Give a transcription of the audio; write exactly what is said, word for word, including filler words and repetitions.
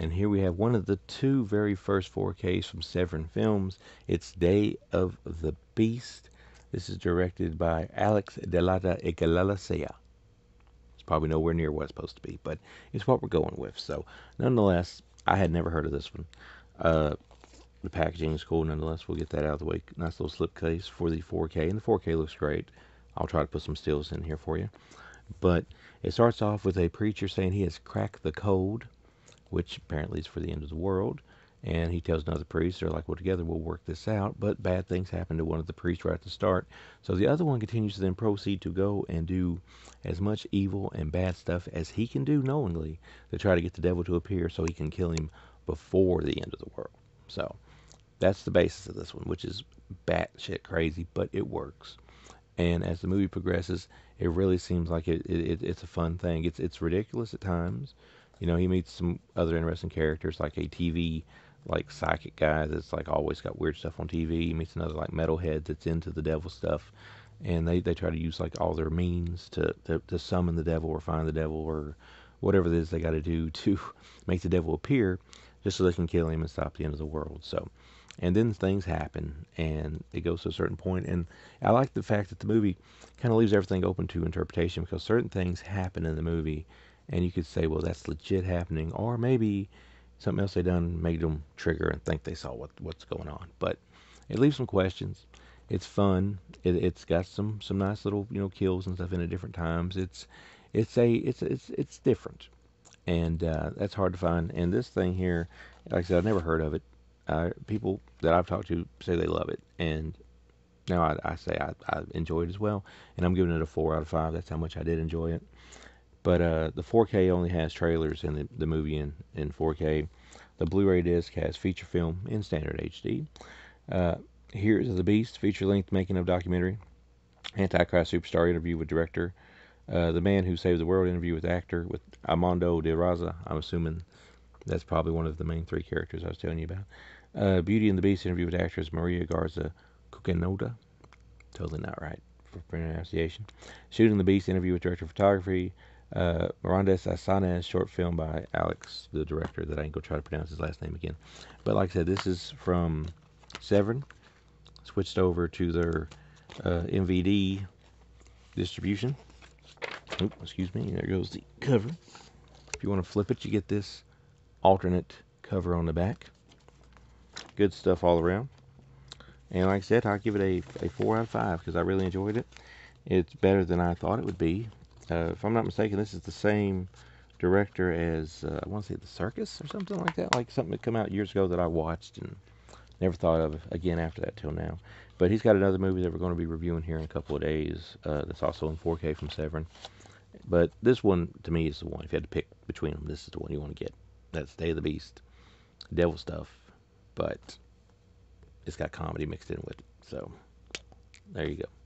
And here we have one of the two very first four Ks from Severin Films. It's Day of the Beast. This is directed by Álex de la Iglesia. It's probably nowhere near what it's supposed to be, but it's what we're going with. So, nonetheless, I had never heard of this one. Uh, the packaging is cool, nonetheless. We'll get that out of the way. Nice little slip case for the four K, and the four K looks great. I'll try to put some stills in here for you. But it starts off with a preacher saying he has cracked the code, which apparently is for the end of the world. And he tells another priest, they're like, well, together we'll work this out. But bad things happen to one of the priests right at the start. So the other one continues to then proceed to go and do as much evil and bad stuff as he can do knowingly to try to get the devil to appear so he can kill him before the end of the world. So that's the basis of this one, which is batshit crazy, but it works. And as the movie progresses, it really seems like it, it, it's a fun thing. It's, it's ridiculous at times. You know, he meets some other interesting characters, like a T V, like, psychic guy that's, like, always got weird stuff on T V. He meets another, like, metalhead that's into the devil stuff. And they, they try to use, like, all their means to, to, to summon the devil or find the devil or whatever it is they got to do to make the devil appear just so they can kill him and stop the end of the world. So, and then things happen, and it goes to a certain point. And I like the fact that the movie kind of leaves everything open to interpretation, because certain things happen in the movie, and you could say, well, that's legit happening, or maybe something else they done made them trigger and think they saw what what's going on. But it leaves some questions. It's fun. It, it's got some some nice little, you know, kills and stuff in at different times. It's it's a it's it's it's different, and uh, that's hard to find. And this thing here, like I said, I've never heard of it. Uh, people that I've talked to say they love it, and now I, I say I, I enjoy it as well. And I'm giving it a four out of five. That's how much I did enjoy it. But uh, the four K only has trailers in the, the movie in, in four K. The Blu-ray disc has feature film in standard H D. Uh, Here's the Beast, feature-length making of documentary. Antichrist Superstar interview with director. Uh, the Man Who Saved the World interview with actor, with Armando de Raza. I'm assuming that's probably one of the main three characters I was telling you about. Uh, Beauty and the Beast interview with actress Maria Grazia Cucinotta. Totally not right for pronunciation. Shooting the Beast interview with director of photography. Uh, Mirindas Asesinas, short film by Álex, the director, that I ain't gonna try to pronounce his last name again. But like I said, this is from Severin, switched over to their uh, M V D distribution. Oop, excuse me, there goes the cover. If you want to flip it, you get this alternate cover on the back. Good stuff all around. And like I said, I'll give it a, a four out of five because I really enjoyed it. It's better than I thought it would be. Uh, if I'm not mistaken, this is the same director as, uh, I want to say The Circus or something like that. Like something that came out years ago that I watched and never thought of again after that till now. But he's got another movie that we're going to be reviewing here in a couple of days uh, that's also in four K from Severin. But this one, to me, is the one. If you had to pick between them, this is the one you want to get. That's Day of the Beast. Devil stuff. But it's got comedy mixed in with it. So, there you go.